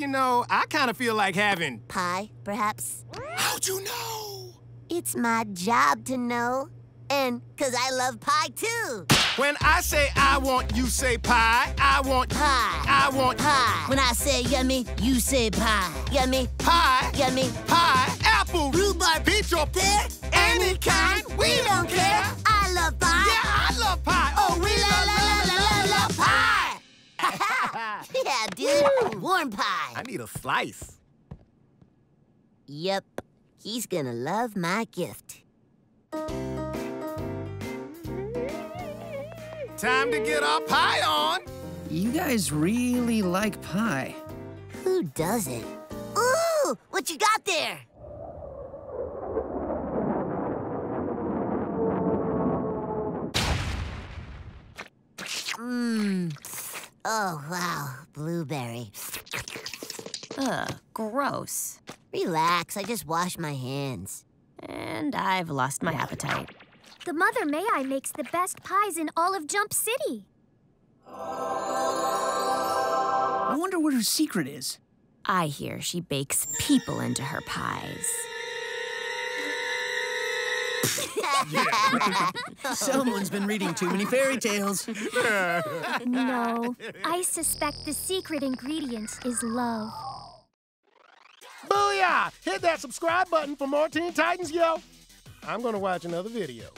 You know, I kind of feel like having... Pie, perhaps? How'd you know? It's my job to know. And because I love pie, too. When I say I want, you say pie. I want pie. I want pie. When I say yummy, you say pie. Yummy. Pie. Yummy. Pie. Apple. Rhubarb. Peach or pear. Any kind. We don't care. I love pie. Yeah, I love pie. Oh, we love pie. Yeah, dude. Warm pie. I need a slice. Yep. He's gonna love my gift. Time to get our pie on! You guys really like pie. Who doesn't? Ooh! What you got there? Mmm. Oh, wow. Blueberry. Ugh, gross. Relax, I just washed my hands. And I've lost my appetite. The Mother May I makes the best pies in all of Jump City. I wonder what her secret is. I hear she bakes people into her pies. Someone's been reading too many fairy tales. No, I suspect the secret ingredient is love. Booyah! Hit that subscribe button for more Teen Titans, yo! I'm gonna watch another video.